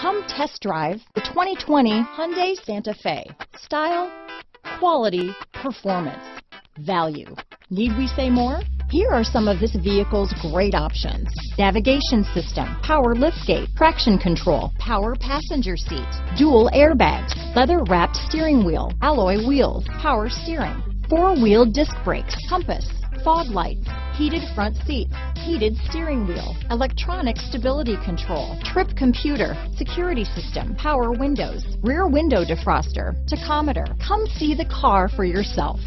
Come test drive the 2020 Hyundai Santa Fe. Style, quality, performance, value. Need we say more? Here are some of this vehicle's great options. Navigation system, power liftgate, traction control, power passenger seat, dual airbags, leather-wrapped steering wheel, alloy wheels, power steering, four-wheel disc brakes, compass, fog lights, heated front seats, heated steering wheel, electronic stability control, trip computer, security system, power windows, rear window defroster, tachometer. Come see the car for yourself.